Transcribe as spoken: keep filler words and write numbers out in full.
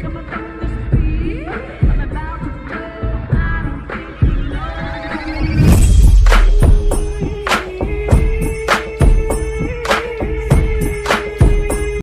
come on.